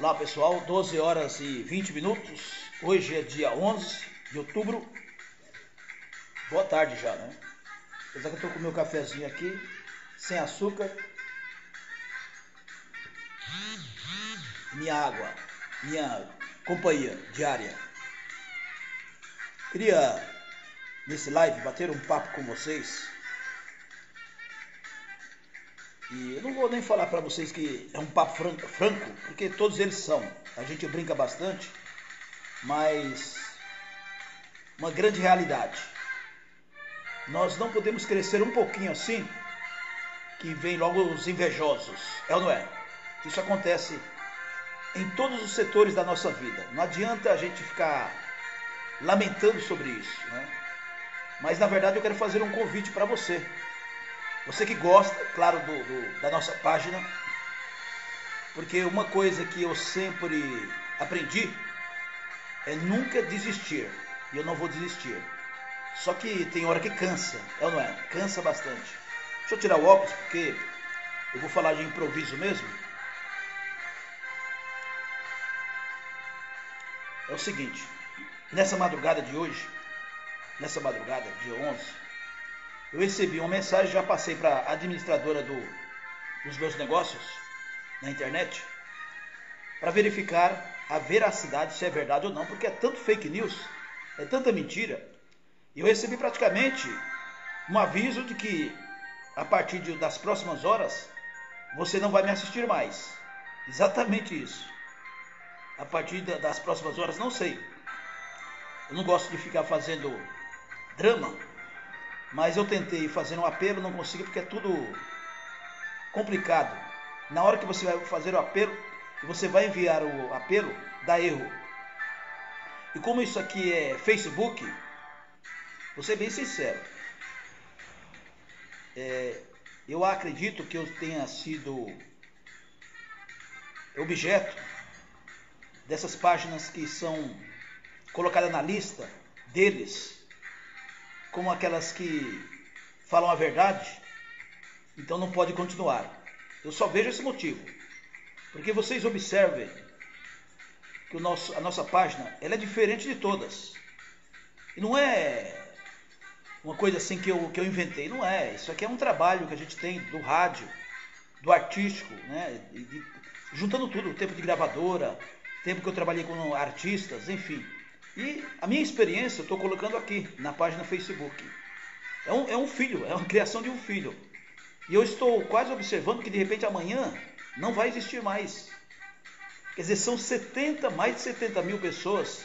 Olá pessoal, 12 horas e 20 minutos, hoje é dia 11 de outubro, boa tarde já, né? Apesar que eu tô com meu cafezinho aqui, sem açúcar, minha água, minha companhia diária. Queria, nesse live, bater um papo com vocês. E eu não vou nem falar para vocês que é um papo franco, porque todos eles são. A gente brinca bastante, mas uma grande realidade. Nós não podemos crescer um pouquinho assim, que vem logo os invejosos, é ou não é? Isso acontece em todos os setores da nossa vida. Não adianta a gente ficar lamentando sobre isso, né? Mas, na verdade, eu quero fazer um convite para você. Você que gosta, claro, da nossa página, porque uma coisa que eu sempre aprendi é nunca desistir, e eu não vou desistir. Só que tem hora que cansa, é ou não é? Cansa bastante. Deixa eu tirar o óculos, porque eu vou falar de improviso mesmo. É o seguinte, nessa madrugada, dia 11... eu recebi uma mensagem, já passei para a administradora dos meus negócios na internet para verificar a veracidade, se é verdade ou não, porque é tanto fake news, é tanta mentira. E eu recebi praticamente um aviso de que a partir das próximas horas você não vai me assistir mais. Exatamente isso. A partir das próximas horas, não sei. Eu não gosto de ficar fazendo drama. Mas eu tentei fazer um apelo, não consegui, porque é tudo complicado. Na hora que você vai fazer o apelo, você vai enviar o apelo, dá erro. E como isso aqui é Facebook, vou ser bem sincero. Eu acredito que eu tenha sido objeto dessas páginas que são colocadas na lista deles, como aquelas que falam a verdade, então não pode continuar. Eu só vejo esse motivo, porque vocês observem que a nossa página ela é diferente de todas. E não é uma coisa assim que eu inventei, não é. Isso aqui é um trabalho que a gente tem do rádio, do artístico, né? Juntando tudo, o tempo de gravadora, tempo que eu trabalhei com artistas, enfim. E a minha experiência eu estou colocando aqui, na página Facebook. É um filho, é uma criação de um filho. E eu estou quase observando que de repente amanhã não vai existir mais. Quer dizer, são mais de 70 mil pessoas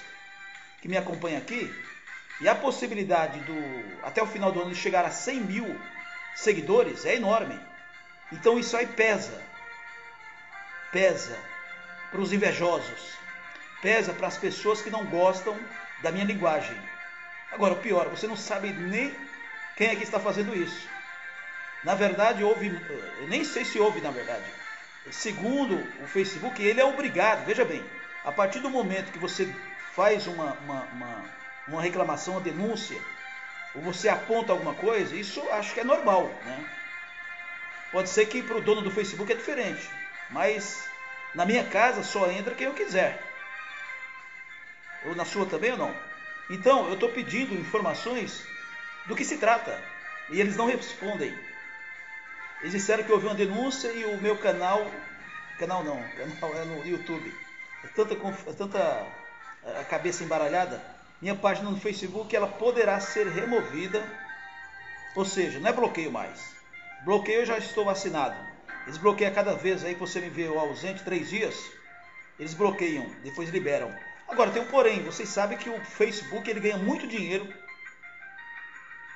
que me acompanham aqui. E a possibilidade até o final do ano de chegar a 100 mil seguidores é enorme. Então isso aí pesa. Pesa para os invejosos. Pesa para as pessoas que não gostam da minha linguagem. Agora, o pior, você não sabe nem quem é que está fazendo isso. Na verdade, eu nem sei se houve, na verdade. Segundo o Facebook, ele é obrigado, veja bem, a partir do momento que você faz uma reclamação, uma denúncia, ou você aponta alguma coisa, isso acho que é normal, né? Pode ser que para o dono do Facebook é diferente, mas na minha casa só entra quem eu quiser. Ou na sua também ou não? Então, eu estou pedindo informações do que se trata. E eles não respondem. Eles disseram que houve uma denúncia e o meu canal... Canal não, canal é no YouTube. É tanta a cabeça embaralhada. Minha página no Facebook, ela poderá ser removida. Ou seja, não é bloqueio mais. Bloqueio eu já estou assinado. Eles bloqueiam cada vez aí que você me vê ausente 3 dias. Eles bloqueiam, depois liberam. Agora, tem um porém, vocês sabem que o Facebook ele ganha muito dinheiro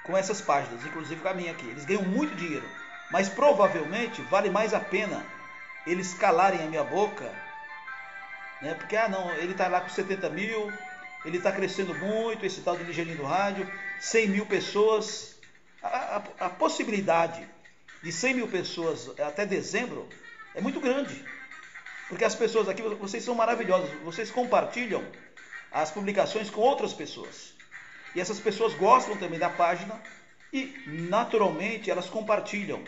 com essas páginas, inclusive com a minha aqui. Eles ganham muito dinheiro, mas provavelmente vale mais a pena eles calarem a minha boca, né? Porque, não, ele está lá com 70 mil, ele está crescendo muito, esse tal de Ligeirinho do Rádio, 100 mil pessoas. A possibilidade de 100 mil pessoas até dezembro é muito grande. Porque as pessoas aqui, vocês são maravilhosos, vocês compartilham as publicações com outras pessoas. E essas pessoas gostam também da página e, naturalmente, elas compartilham.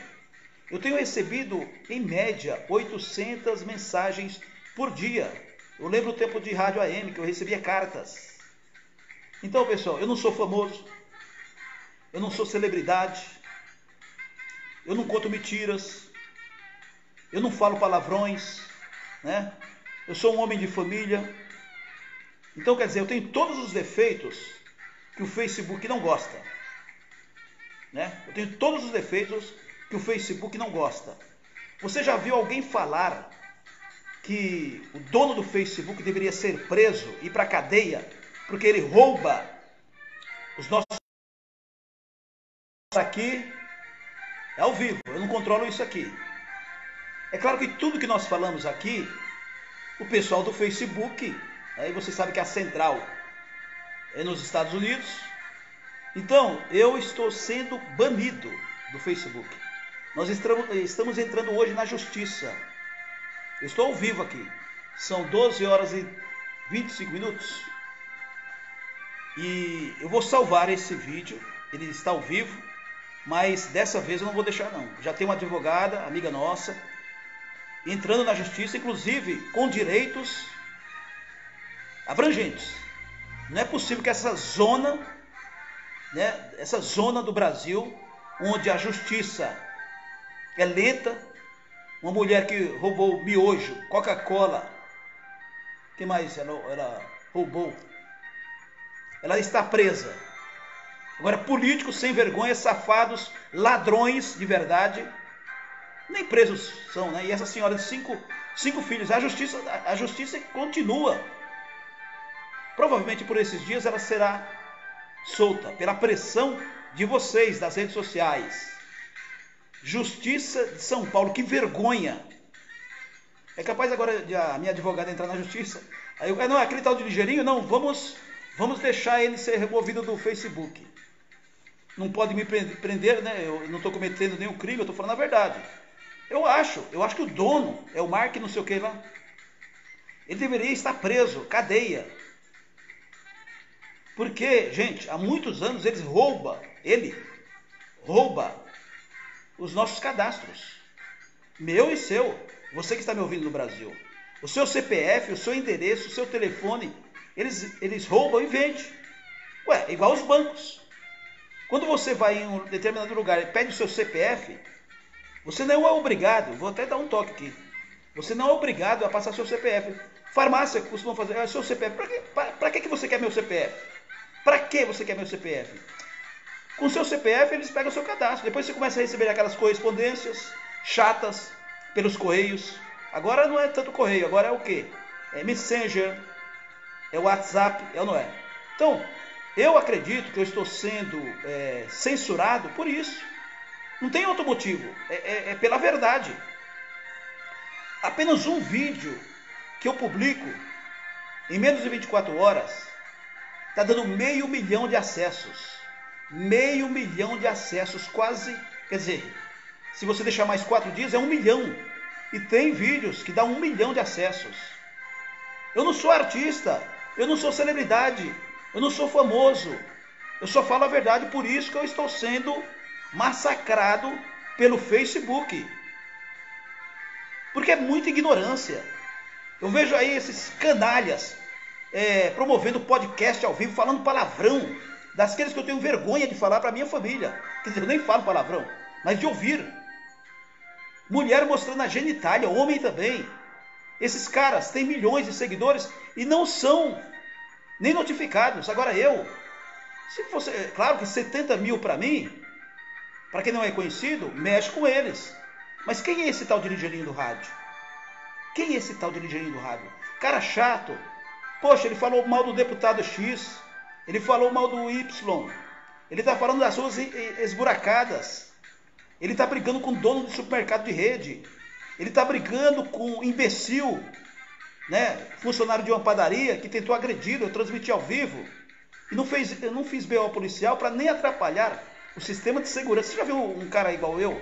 Eu tenho recebido, em média, 800 mensagens por dia. Eu lembro o tempo de rádio AM, que eu recebia cartas. Então, pessoal, eu não sou famoso, eu não sou celebridade, eu não conto mentiras, eu não falo palavrões, né? Eu sou um homem de família. Então, quer dizer, eu tenho todos os defeitos que o Facebook não gosta, né? Eu tenho todos os defeitos que o Facebook não gosta. Você já viu alguém falar que o dono do Facebook deveria ser preso e ir para a cadeia porque ele rouba os nossos... Aqui é ao vivo, eu não controlo isso aqui. É claro que tudo que nós falamos aqui, o pessoal do Facebook, aí você sabe que a central é nos Estados Unidos. Então, eu estou sendo banido do Facebook. Nós estamos entrando hoje na justiça. Eu estou ao vivo aqui. São 12 horas e 25 minutos. E eu vou salvar esse vídeo. Ele está ao vivo. Mas dessa vez eu não vou deixar não. Já tem uma advogada, amiga nossa, entrando na justiça, inclusive com direitos abrangentes. Não é possível que essa zona, né, essa zona do Brasil, onde a justiça é lenta, uma mulher que roubou miojo, Coca-Cola, o que mais ela roubou? Ela está presa. Agora, políticos sem vergonha, safados, ladrões de verdade, nem presos são, né? E essa senhora de cinco filhos, a justiça continua. Provavelmente por esses dias ela será solta, pela pressão de vocês, das redes sociais. Justiça de São Paulo, que vergonha! É capaz agora de a minha advogada entrar na justiça? Aí eu, não, aquele tal de Ligeirinho, não, vamos deixar ele ser removido do Facebook. Não pode me prender, né? Eu não estou cometendo nenhum crime, eu estou falando a verdade. Eu acho que o dono, é o Mark não sei o que lá, ele deveria estar preso, cadeia. Porque, gente, há muitos anos ele rouba os nossos cadastros. Meu e seu. Você que está me ouvindo no Brasil. O seu CPF, o seu endereço, o seu telefone, eles roubam e vendem. Ué, é igual aos bancos. Quando você vai em um determinado lugar e pede o seu CPF, você não é obrigado, vou até dar um toque aqui, você não é obrigado a passar seu CPF. Farmácia costumam fazer, seu CPF, para que você quer meu CPF? Para que você quer meu CPF? Com seu CPF, eles pegam o seu cadastro. Depois você começa a receber aquelas correspondências chatas pelos correios. Agora não é tanto correio, agora é o quê? É Messenger, é WhatsApp, é ou não é? Então, eu acredito que eu estou sendo censurado por isso. Não tem outro motivo, é pela verdade. Apenas um vídeo que eu publico em menos de 24 horas, está dando 500 mil de acessos. 500 mil de acessos, quase, quer dizer, se você deixar mais 4 dias, é 1 milhão. E tem vídeos que dá 1 milhão de acessos. Eu não sou artista, eu não sou celebridade, eu não sou famoso. Eu só falo a verdade, por isso que eu estou sendo massacrado pelo Facebook. Porque é muita ignorância. Eu vejo aí esses canalhas promovendo podcast ao vivo, falando palavrão, das coisas que eu tenho vergonha de falar para minha família. Quer dizer, eu nem falo palavrão, mas de ouvir. Mulher mostrando a genitália, homem também. Esses caras têm milhões de seguidores e não são nem notificados. Agora eu, se fosse, claro que 70 mil para mim, para quem não é conhecido, mexe com eles. Mas quem é esse tal de Ligeirinho do rádio? Quem é esse tal de Ligeirinho do rádio? Cara chato. Poxa, ele falou mal do deputado X. Ele falou mal do Y. Ele está falando das ruas esburacadas. Ele está brigando com o dono do supermercado de rede. Ele está brigando com um imbecil, né? Funcionário de uma padaria que tentou agredir, eu transmiti ao vivo. E eu não fiz BO policial para nem atrapalhar o sistema de segurança. Você já viu um cara igual eu?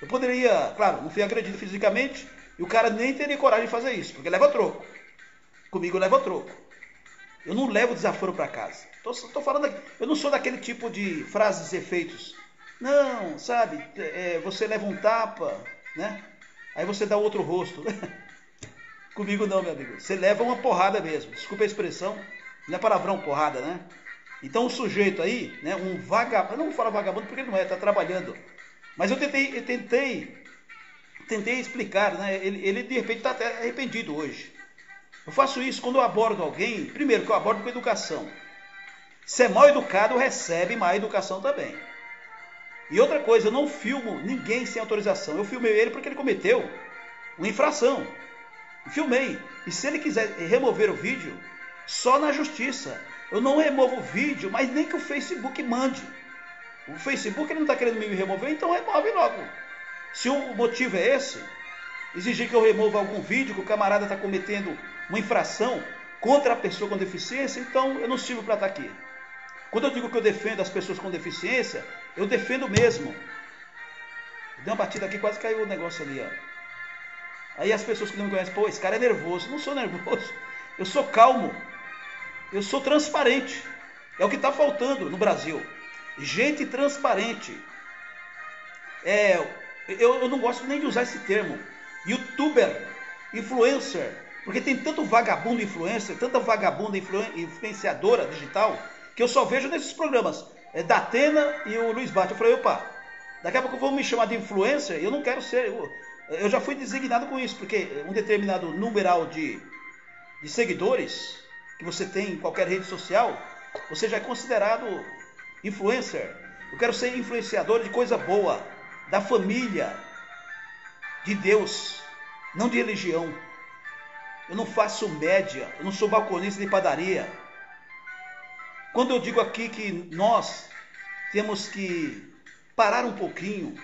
Eu poderia, claro, não fui agredido fisicamente. E o cara nem teria coragem de fazer isso, porque leva troco. Comigo leva troco. Eu não levo desaforo para casa. Tô falando aqui, eu não sou daquele tipo de frases e efeitos. Não, sabe? Você leva um tapa, né? Aí você dá outro rosto. Comigo não, meu amigo. Você leva uma porrada mesmo. Desculpa a expressão. Não é palavrão, porrada, né? Então o sujeito aí, né, um vagabundo, eu não vou falar vagabundo porque ele não é, está trabalhando. Mas eu tentei explicar, né? Ele de repente está até arrependido hoje. Eu faço isso quando eu abordo alguém, primeiro que eu abordo com educação. Se é mal educado, recebe má educação também. E outra coisa, eu não filmo ninguém sem autorização. Eu filmei ele porque ele cometeu uma infração. Filmei. E se ele quiser remover o vídeo, só na justiça. Eu não removo o vídeo, mas nem que o Facebook mande. O Facebook ele não está querendo me remover, então remove logo. Se o motivo é esse, exigir que eu remova algum vídeo que o camarada está cometendo uma infração contra a pessoa com deficiência, então eu não sirvo para estar aqui. Quando eu digo que eu defendo as pessoas com deficiência, eu defendo mesmo. Deu uma batida aqui, quase caiu o negócio ali, ó. Aí as pessoas que não me conhecem, pô, esse cara é nervoso. Eu não sou nervoso, eu sou calmo, eu sou transparente. É o que está faltando no Brasil. Gente transparente. Eu não gosto nem de usar esse termo. Youtuber, influencer. Porque tem tanto vagabundo influencer, tanta vagabunda influenciadora digital, que eu só vejo nesses programas. É da Atena e o Luiz Bate. Eu falei, opa, daqui a pouco vão me chamar de influencer e eu não quero ser. Eu já fui designado com isso, porque um determinado numeral de seguidores que você tem em qualquer rede social, você já é considerado influencer. Eu quero ser influenciador de coisa boa, da família, de Deus, não de religião. Eu não faço média, eu não sou balconista de padaria. Quando eu digo aqui que nós temos que parar um pouquinho,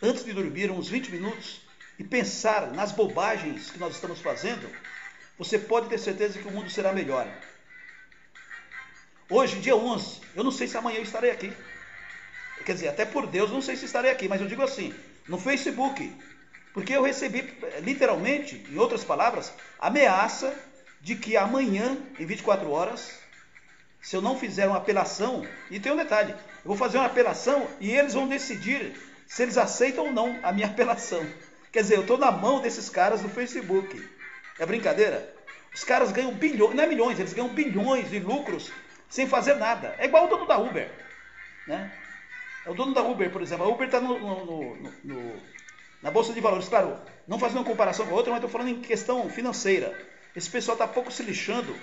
antes de dormir, uns 20 minutos, e pensar nas bobagens que nós estamos fazendo, você pode ter certeza que o mundo será melhor. Hoje, dia 11, eu não sei se amanhã eu estarei aqui. Quer dizer, até por Deus, não sei se estarei aqui, mas eu digo assim, no Facebook, porque eu recebi, literalmente, em outras palavras, ameaça de que amanhã, em 24 horas, se eu não fizer uma apelação, e tem um detalhe, eu vou fazer uma apelação e eles vão decidir se eles aceitam ou não a minha apelação. Quer dizer, eu estou na mão desses caras do Facebook. É brincadeira? Os caras ganham bilhões, não é milhões, eles ganham bilhões de lucros sem fazer nada. É igual o dono da Uber, né? O dono da Uber, por exemplo, a Uber está na Bolsa de Valores. Claro, não fazendo uma comparação com a outra, mas estou falando em questão financeira. Esse pessoal está pouco se lixando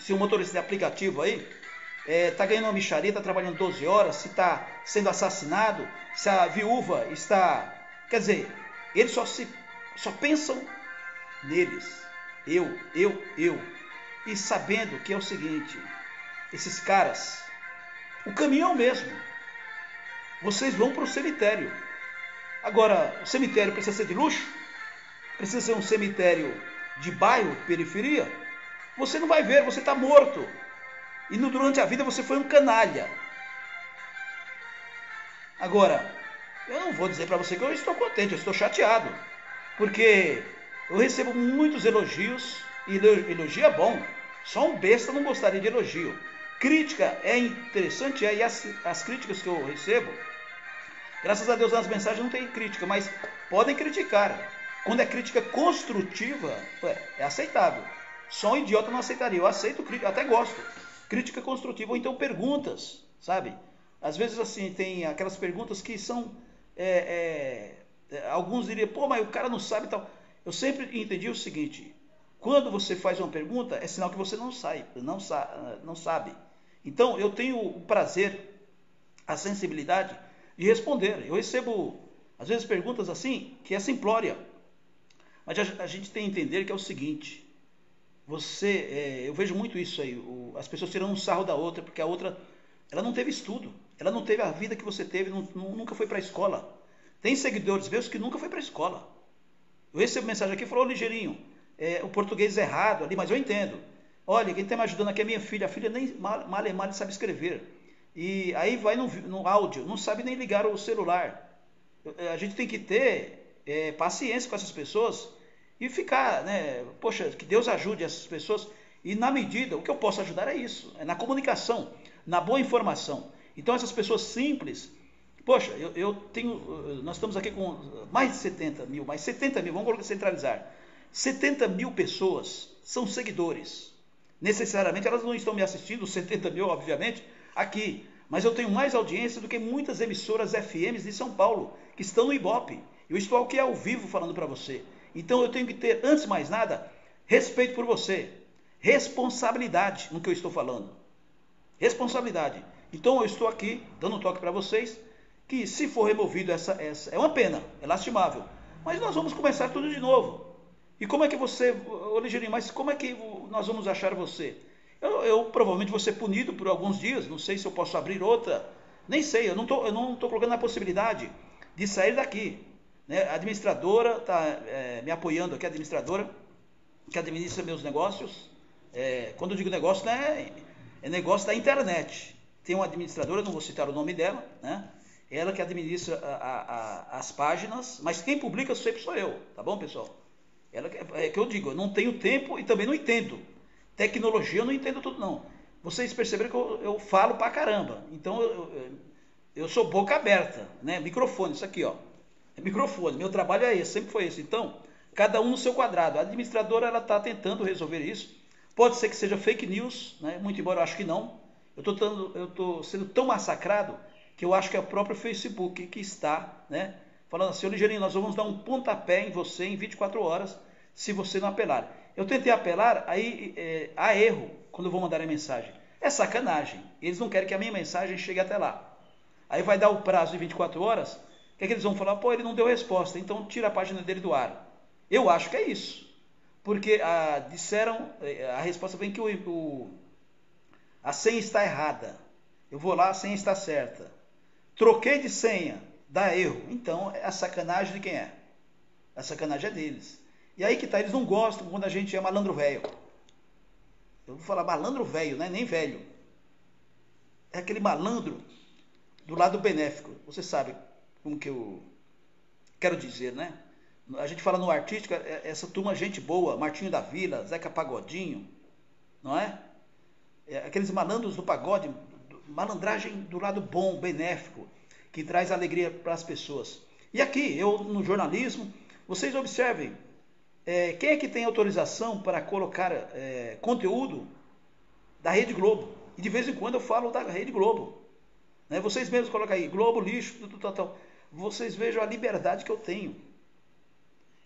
se o motorista de aplicativo aí está ganhando uma micharia, está trabalhando 12 horas, se está sendo assassinado, se a viúva está... Quer dizer, eles só pensam neles. Eu. E sabendo que é o seguinte, esses caras, o caminhão mesmo, vocês vão para o cemitério. Agora, o cemitério precisa ser de luxo? Precisa ser um cemitério de bairro, periferia? Você não vai ver, você está morto. E durante a vida você foi um canalha. Agora, eu não vou dizer para você que eu estou contente, eu estou chateado. Porque eu recebo muitos elogios, e elogio é bom. Só um besta não gostaria de elogio. Crítica é interessante, e as críticas que eu recebo, graças a Deus nas mensagens não tem crítica, mas podem criticar. Quando é crítica construtiva, é aceitável. Só um idiota não aceitaria. Eu aceito crítica, até gosto. Crítica construtiva, ou então perguntas, sabe? Às vezes assim, tem aquelas perguntas que são... alguns diriam, pô, mas o cara não sabe e tal. Eu sempre entendi o seguinte, quando você faz uma pergunta, é sinal que você não sabe. Então, eu tenho o prazer, a sensibilidade... e responder. Eu recebo, às vezes, perguntas assim, que é simplória. Mas a gente tem que entender que é o seguinte, eu vejo muito isso aí, as pessoas tirando um sarro da outra, porque a outra, ela não teve estudo, ela não teve a vida que você teve, nunca foi para a escola. Tem seguidores meus que nunca foi para a escola. Eu recebo mensagem aqui, falou, ligeirinho, o português é errado ali, mas eu entendo. Olha, quem está me ajudando aqui é minha filha, a filha nem mal sabe escrever. E aí vai no áudio, não sabe nem ligar o celular. A gente tem que ter paciência com essas pessoas e ficar, né? Poxa, que Deus ajude essas pessoas. E na medida, o que eu posso ajudar é isso, é na comunicação, na boa informação. Então essas pessoas simples, poxa, nós estamos aqui com mais de 70 mil, vamos centralizar. 70 mil pessoas são seguidores. Necessariamente elas não estão me assistindo, 70 mil obviamente, aqui. Mas eu tenho mais audiência do que muitas emissoras FMs de São Paulo, que estão no Ibope. Eu estou aqui ao vivo falando para você. Então eu tenho que ter, antes de mais nada, respeito por você. Responsabilidade no que eu estou falando. Responsabilidade. Então eu estou aqui dando um toque para vocês, que se for removido essa é uma pena, é lastimável. Mas nós vamos começar tudo de novo. E como é que você, ô Ligeirinho, mas como é que nós vamos achar você? Eu provavelmente vou ser punido por alguns dias, não sei se eu posso abrir outra, nem sei, eu não tô colocando a possibilidade de sair daqui. Né? A administradora está me apoiando aqui, a administradora que administra meus negócios. Quando eu digo negócio, né, é negócio da internet. Tem uma administradora, não vou citar o nome dela, né? Ela que administra as páginas, mas quem publica sempre sou eu, tá bom, pessoal? Ela, é que eu digo, eu não tenho tempo e também não entendo. Tecnologia eu não entendo tudo, não. Vocês perceberam que eu falo pra caramba. Então, eu sou boca aberta, né? Microfone, isso aqui, ó. É microfone, meu trabalho é esse, sempre foi esse. Então, cada um no seu quadrado. A administradora, ela tá tentando resolver isso. Pode ser que seja fake news, né? Muito embora eu acho que não. Eu tô sendo tão massacrado que eu acho que é o próprio Facebook que está, né? Falando assim, ô Ligeirinho, nós vamos dar um pontapé em você em 24 horas se você não apelar. Eu tentei apelar, aí há erro quando eu vou mandar a mensagem. É sacanagem. Eles não querem que a minha mensagem chegue até lá. Aí vai dar o prazo de 24 horas, o que é que eles vão falar? Pô, ele não deu resposta, então tira a página dele do ar. Eu acho que é isso. Porque disseram, a resposta vem que a senha está errada. Eu vou lá, a senha está certa. Troquei de senha. Dá erro. Então, a sacanagem de quem é? A sacanagem é deles. E aí que tá, eles não gostam quando a gente é malandro velho. Eu vou falar malandro velho, né? Nem velho. É aquele malandro do lado benéfico. Você sabe como que eu quero dizer, né? A gente fala no artístico, essa turma gente boa, Martinho da Vila, Zeca Pagodinho, não é? Aqueles malandros do pagode, malandragem do lado bom, benéfico, que traz alegria para as pessoas. E aqui, eu no jornalismo, vocês observem, quem é que tem autorização para colocar conteúdo da Rede Globo? E de vez em quando eu falo da Rede Globo. Né? Vocês mesmos colocam aí, Globo, lixo, tudo, tal. Vocês vejam a liberdade que eu tenho.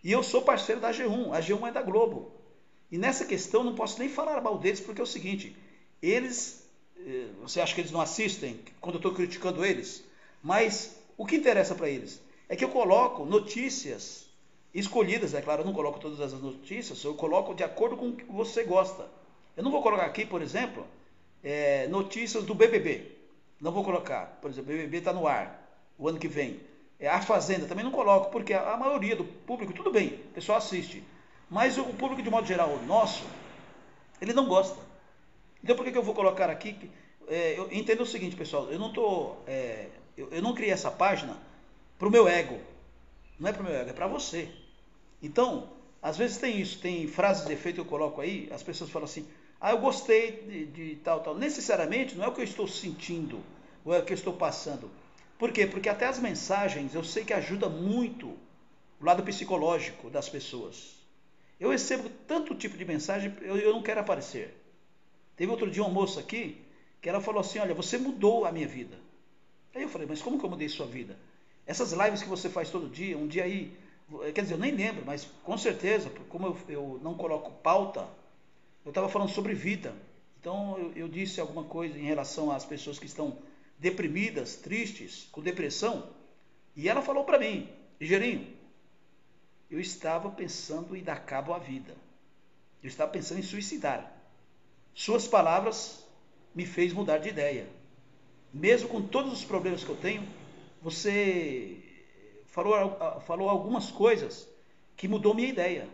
E eu sou parceiro da G1, a G1 é da Globo. E nessa questão não posso nem falar mal deles, porque é o seguinte, eles, você acha que eles não assistem quando eu estou criticando eles? Mas o que interessa para eles é que eu coloco notícias escolhidas, é claro, eu não coloco todas as notícias, eu coloco de acordo com o que você gosta. Eu não vou colocar aqui, por exemplo, notícias do BBB. Não vou colocar, por exemplo, o BBB está no ar o ano que vem. A Fazenda também não coloco, porque a maioria do público, tudo bem, o pessoal assiste. Mas o público, de modo geral, o nosso, ele não gosta. Então por que eu vou colocar aqui? Eu entendo o seguinte, pessoal, eu não estou... Eu não criei essa página para o meu ego. Não é para o meu ego, é para você. Então, às vezes tem isso, tem frases de efeito que eu coloco aí, as pessoas falam assim, eu gostei de tal. Necessariamente não é o que eu estou sentindo, ou é o que eu estou passando. Por quê? Porque até as mensagens eu sei que ajuda muito o lado psicológico das pessoas. Eu recebo tanto tipo de mensagem, eu não quero aparecer. Teve outro dia uma moça aqui, que ela falou assim, olha, você mudou a minha vida. Aí eu falei, mas como que eu mudei sua vida? Essas lives que você faz todo dia, um dia aí... Quer dizer, eu nem lembro, mas com certeza, como eu não coloco pauta, eu estava falando sobre vida. Então eu disse alguma coisa em relação às pessoas que estão deprimidas, tristes, com depressão. E ela falou para mim, Ligeirinho, eu estava pensando em dar cabo à vida. Eu estava pensando em suicidar. Suas palavras me fez mudar de ideia. Mesmo com todos os problemas que eu tenho, você falou algumas coisas que mudou minha ideia.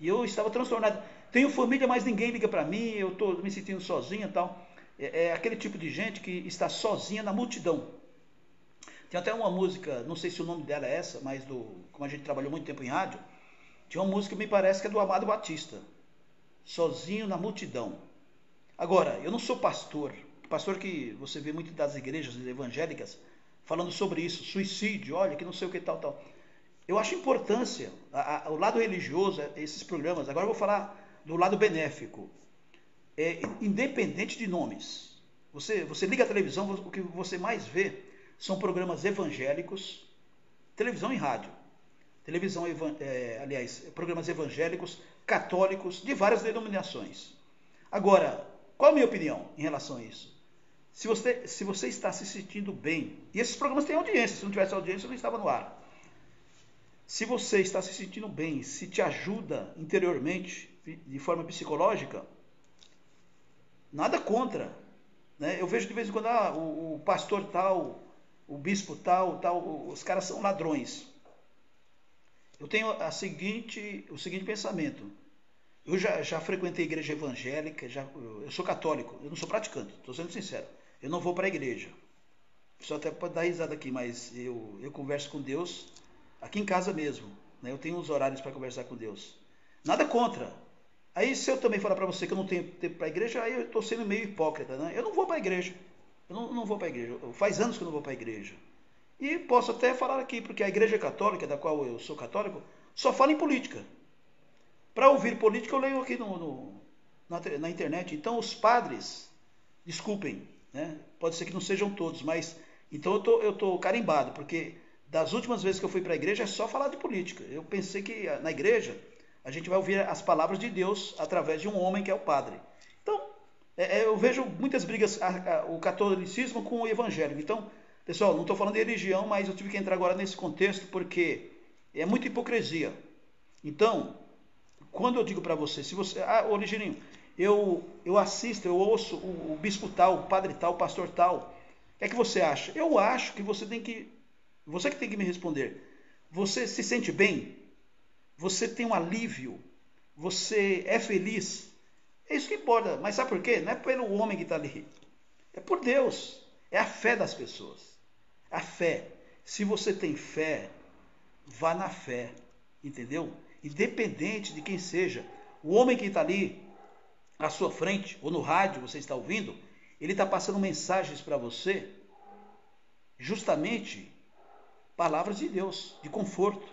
E eu estava transtornado. Tenho família, mas ninguém liga para mim, eu estou me sentindo sozinha e tal. É aquele tipo de gente que está sozinha na multidão. Tem até uma música, não sei se o nome dela é essa, mas como a gente trabalhou muito tempo em rádio, tinha uma música que me parece que é do Amado Batista. Sozinho na multidão. Agora, eu não sou pastor. Pastor que você vê muito das igrejas evangélicas falando sobre isso, suicídio, olha que não sei o que tal. Eu acho importância, o lado religioso, esses programas. Agora eu vou falar do lado benéfico. É, independente de nomes. Você liga a televisão, o que você mais vê são programas evangélicos, televisão e rádio. Televisão, aliás, programas evangélicos, católicos, de várias denominações. Agora, qual a minha opinião em relação a isso? Se você está se sentindo bem, e esses programas têm audiência, se não tivesse audiência, eu não estava no ar. Se você está se sentindo bem, se te ajuda interiormente, de forma psicológica, nada contra. Né? Eu vejo de vez em quando, o pastor tal, o bispo tal, os caras são ladrões. Eu tenho o seguinte pensamento. Eu já frequentei igreja evangélica, eu sou católico, eu não sou praticante, estou sendo sincero. Eu não vou para a igreja. O pessoal até pode dar risada aqui, mas eu converso com Deus aqui em casa mesmo. Né? Eu tenho uns horários para conversar com Deus. Nada contra. Aí se eu também falar para você que eu não tenho tempo para a igreja, aí eu estou sendo meio hipócrita. Né? Eu não vou para a igreja. Eu não vou para a igreja. Faz anos que eu não vou para a igreja. E posso até falar aqui, porque a igreja católica, da qual eu sou católico, só fala em política. Para ouvir política eu leio aqui na internet. Então os padres, desculpem, né? Pode ser que não sejam todos, mas então eu tô carimbado, porque das últimas vezes que eu fui para a igreja é só falar de política. Eu pensei que na igreja a gente vai ouvir as palavras de Deus através de um homem que é o padre. Então, eu vejo muitas brigas, o catolicismo com o evangélico. Então, pessoal, não estou falando de religião, mas eu tive que entrar agora nesse contexto porque é muita hipocrisia. Então, quando eu digo para você, se você... ô Ligirinho, eu assisto, eu ouço o bispo tal, o padre tal, o pastor tal. O que é que você acha? Eu acho que você tem que... Você que tem que me responder. Você se sente bem? Você tem um alívio, você é feliz, é isso que importa. Mas sabe por quê? Não é pelo homem que está ali, é por Deus, é a fé das pessoas, a fé. Se você tem fé, vá na fé, entendeu? Independente de quem seja, o homem que está ali à sua frente, ou no rádio, você está ouvindo, ele está passando mensagens para você, justamente palavras de Deus, de conforto,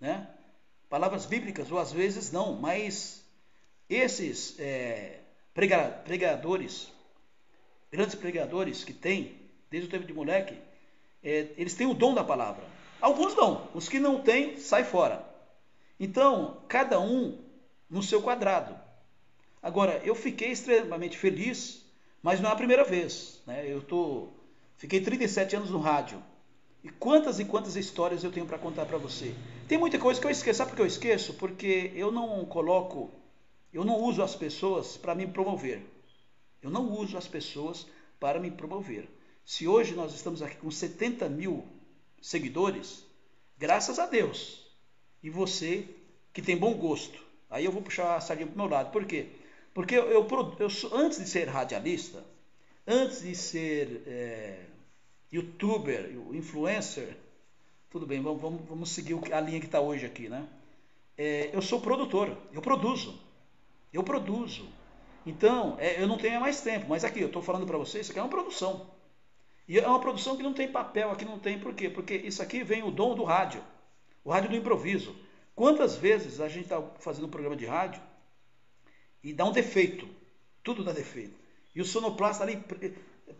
né? Palavras bíblicas, ou às vezes não, mas esses pregadores, grandes pregadores que tem, desde o tempo de moleque, eles têm o dom da palavra. Alguns não, os que não têm, sai fora. Então, cada um no seu quadrado. Agora, eu fiquei extremamente feliz, mas não é a primeira vez. Né? Fiquei 37 anos no rádio. E quantas histórias eu tenho para contar para você. Tem muita coisa que eu esqueço. Sabe por que eu esqueço? Porque eu não uso as pessoas para me promover. Eu não uso as pessoas para me promover. Se hoje nós estamos aqui com 70 mil seguidores, graças a Deus. E você que tem bom gosto. Aí eu vou puxar a sardinha para o meu lado. Por quê? Porque antes de ser radialista, antes de ser... youtuber, influencer, tudo bem, vamos seguir a linha que está hoje aqui, né? Eu sou produtor, eu produzo. Então, eu não tenho mais tempo, mas aqui eu estou falando para vocês, isso aqui é uma produção. E é uma produção que não tem papel, aqui não tem, por quê? Porque isso aqui vem o dom do rádio, o rádio do improviso. Quantas vezes a gente está fazendo um programa de rádio e dá um defeito, tudo dá defeito. E o sonoplasta ali...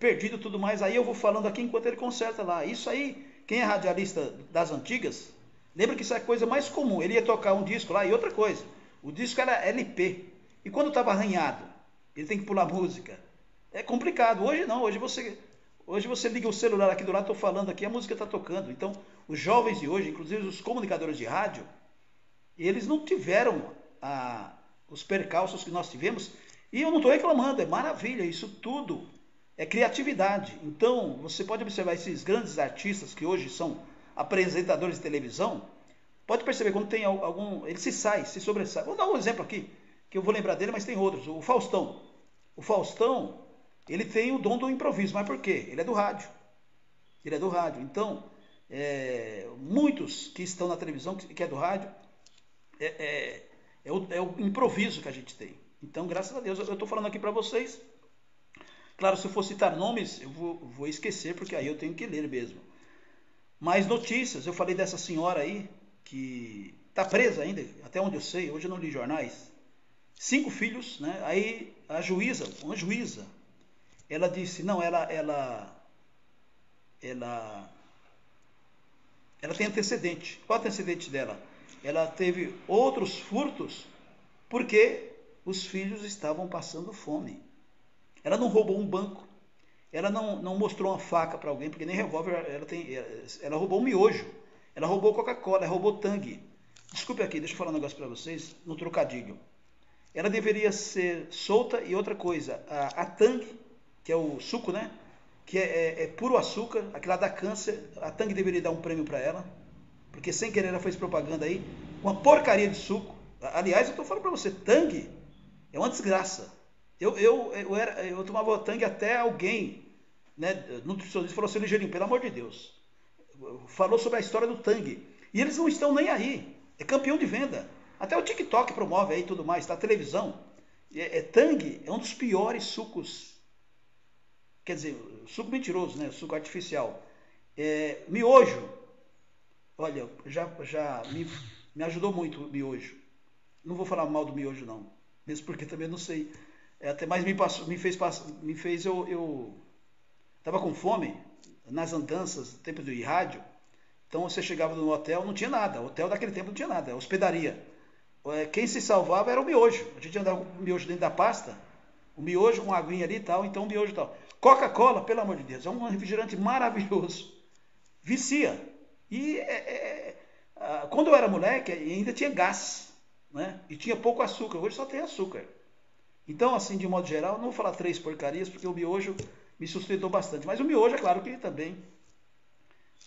perdido tudo mais, aí eu vou falando aqui enquanto ele conserta lá. Isso aí, quem é radialista das antigas, lembra que isso é a coisa mais comum. Ele ia tocar um disco lá e outra coisa. O disco era LP. E quando estava arranhado, ele tem que pular música. É complicado. Hoje não, hoje você liga o celular aqui do lado, estou falando aqui, a música está tocando. Então, os jovens de hoje, inclusive os comunicadores de rádio, eles não tiveram os percalços que nós tivemos. E eu não estou reclamando, é maravilha, isso tudo... é criatividade. Então, você pode observar esses grandes artistas que hoje são apresentadores de televisão, pode perceber quando tem algum... ele se sai, se sobressai. Vou dar um exemplo aqui, que eu vou lembrar dele, mas tem outros. O Faustão. O Faustão, ele tem o dom do improviso. Mas por quê? Ele é do rádio. Ele é do rádio. Então, muitos que estão na televisão, que é do rádio, é o improviso que a gente tem. Então, graças a Deus, eu estou falando aqui para vocês... Claro, se eu for citar nomes, eu vou esquecer, porque aí eu tenho que ler mesmo. Mas notícias, eu falei dessa senhora aí, que que está presa ainda, até onde eu sei, hoje eu não li jornais, 5 filhos, né? Aí a juíza, uma juíza, ela disse, não, ela tem antecedente. Qual é o antecedente dela? Ela teve outros furtos porque os filhos estavam passando fome. Ela não roubou um banco, ela não mostrou uma faca para alguém, porque nem revólver ela tem. Ela roubou um miojo, ela roubou Coca-Cola, ela roubou Tang. Desculpe aqui, deixa eu falar um negócio para vocês, no trocadilho. Ela deveria ser solta e outra coisa, a Tang, que é o suco, né? Que é puro açúcar, aquilo lá dá câncer, a Tang deveria dar um prêmio para ela, porque sem querer ela fez propaganda aí, uma porcaria de suco. Aliás, eu estou falando para você, Tang é uma desgraça. Eu tomava Tang até alguém, né, nutricionista, falou assim, Ligeirinho, pelo amor de Deus, falou sobre a história do Tang, e eles não estão nem aí, é campeão de venda. Até o TikTok promove aí e tudo mais, tá? A televisão, Tang é um dos piores sucos. Quer dizer, suco mentiroso, né? Suco artificial. Miojo. Olha, já me ajudou muito o miojo. Não vou falar mal do miojo, não. Mesmo porque também não sei. Até mais me fez eu estava com fome nas andanças, no tempo do rádio. Então você chegava no hotel, não tinha nada. O hotel daquele tempo não tinha nada. Hospedaria. Quem se salvava era o miojo. A gente andava com o miojo dentro da pasta. O miojo com aguinha ali e tal. Então o miojo e tal. Coca-Cola, pelo amor de Deus, é um refrigerante maravilhoso, vicia. E quando eu era moleque, ainda tinha gás, né? E tinha pouco açúcar, hoje só tem açúcar. Então, assim, de modo geral, não vou falar 3 porcarias, porque o miojo me sustentou bastante. Mas o miojo, é claro que também,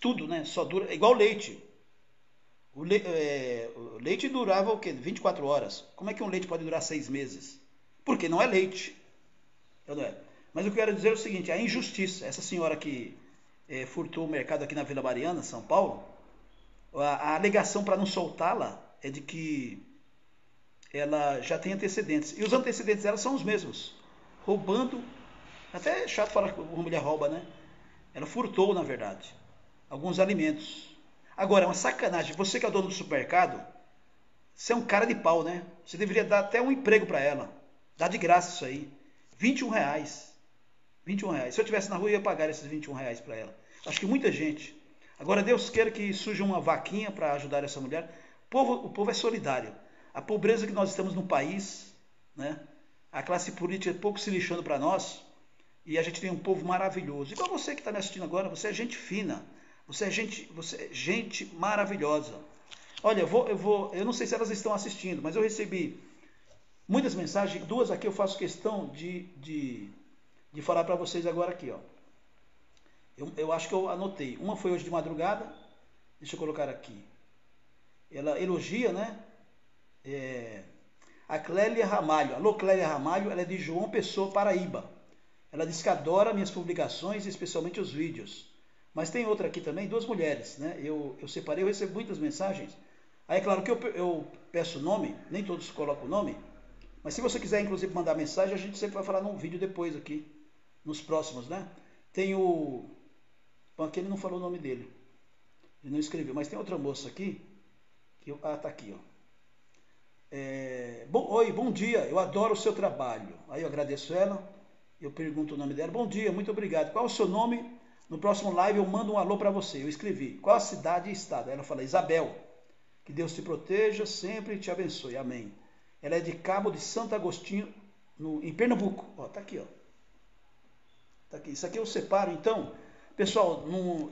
tudo, né? Só dura, é igual leite. O leite durava o quê? 24 horas. Como é que um leite pode durar 6 meses? Porque não é leite, não é? Mas eu quero dizer o seguinte, a injustiça, essa senhora que furtou o mercado aqui na Vila Mariana, São Paulo, a alegação para não soltá-la é de que ela já tem antecedentes. E os antecedentes dela são os mesmos. Roubando, até é chato falar que uma mulher rouba, né? Ela furtou, na verdade, alguns alimentos. Agora, é uma sacanagem, você que é o dono do supermercado, você é um cara de pau, né? Você deveria dar até um emprego para ela, dá de graça isso aí, R$21. R$21. Se eu estivesse na rua, eu ia pagar esses R$21 para ela. Acho que muita gente. Agora, Deus queira que surja uma vaquinha para ajudar essa mulher. O povo é solidário. A pobreza que nós estamos no país, né? A classe política pouco se lixando para nós, e a gente tem um povo maravilhoso. Igual você que está me assistindo agora, você é gente fina, você é gente maravilhosa. Olha, eu não sei se elas estão assistindo, mas eu recebi muitas mensagens, 2 aqui eu faço questão de falar para vocês agora aqui, ó. Eu acho que eu anotei. Uma foi hoje de madrugada. Deixa eu colocar aqui. Ela elogia, né? A Clélia Ramalho. Alô, Clélia Ramalho. Ela é de João Pessoa, Paraíba. Ela diz que adora minhas publicações, especialmente os vídeos. Mas tem outra aqui também, 2 mulheres, né? Eu separei, eu recebo muitas mensagens. Aí é claro que eu peço o nome, nem todos colocam o nome. Mas se você quiser, inclusive, mandar mensagem, a gente sempre vai falar num vídeo depois aqui. Nos próximos, né? Tem o... Bom, aqui ele não falou o nome dele. Ele não escreveu. Mas tem outra moça aqui. Tá aqui, ó. Oi, bom dia. Eu adoro o seu trabalho. Aí eu agradeço ela. Eu pergunto o nome dela. Bom dia, muito obrigado. Qual é o seu nome? No próximo live eu mando um alô para você. Eu escrevi. Qual a cidade e estado? Aí ela fala, Isabel. Que Deus te proteja sempre e te abençoe. Amém. Ela é de Cabo de Santo Agostinho, em Pernambuco. Ó, tá aqui, ó. Tá aqui. Isso aqui eu separo, então, pessoal,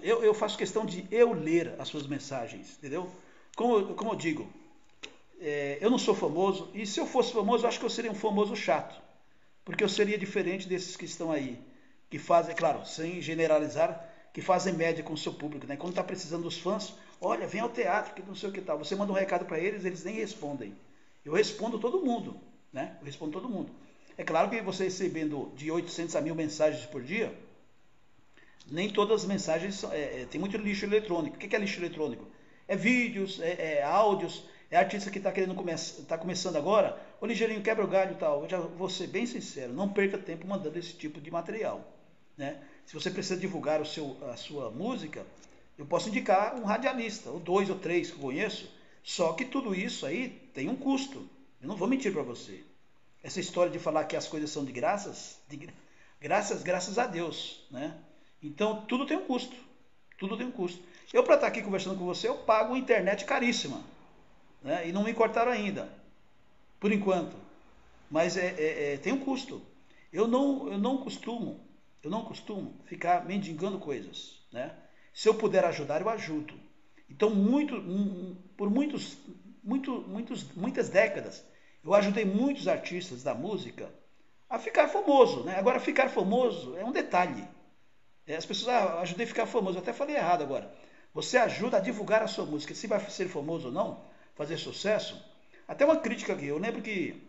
eu faço questão de eu ler as suas mensagens, entendeu? Como eu digo, eu não sou famoso, e se eu fosse famoso, eu acho que eu seria um famoso chato, porque eu seria diferente desses que estão aí, que fazem, claro, sem generalizar, que fazem média com o seu público, né? Quando está precisando dos fãs, olha, vem ao teatro, que não sei o que tal, você manda um recado para eles, eles nem respondem. Eu respondo todo mundo, né? Eu respondo todo mundo. É claro que você recebendo de 800 a 1.000 mensagens por dia, nem todas as mensagens, tem muito lixo eletrônico. O que é lixo eletrônico? É vídeos, áudios, é artista que está começando agora. Ô Ligeirinho, quebra o galho e tal. Eu já vou ser bem sincero, não perca tempo mandando esse tipo de material, né? Se você precisa divulgar a sua música, eu posso indicar um radialista, ou 2 ou 3 que eu conheço, Só que tudo isso aí tem um custo. Eu não vou mentir para você. Essa história de falar que as coisas são graças a Deus, né? Então, tudo tem um custo. Tudo tem um custo. Eu, para estar aqui conversando com você, eu pago internet caríssima, né? E não me cortaram ainda, por enquanto. Mas tem um custo. Eu não costumo ficar mendigando coisas, né? Se eu puder ajudar, eu ajudo. Então, por muitas décadas, eu ajudei muitos artistas da música a ficar famoso, né? Agora, ficar famoso é um detalhe. As pessoas, ajudei a ficar famoso. Eu até falei errado agora. Você ajuda a divulgar a sua música. Se vai ser famoso ou não, fazer sucesso. Até uma crítica aqui. Eu lembro que,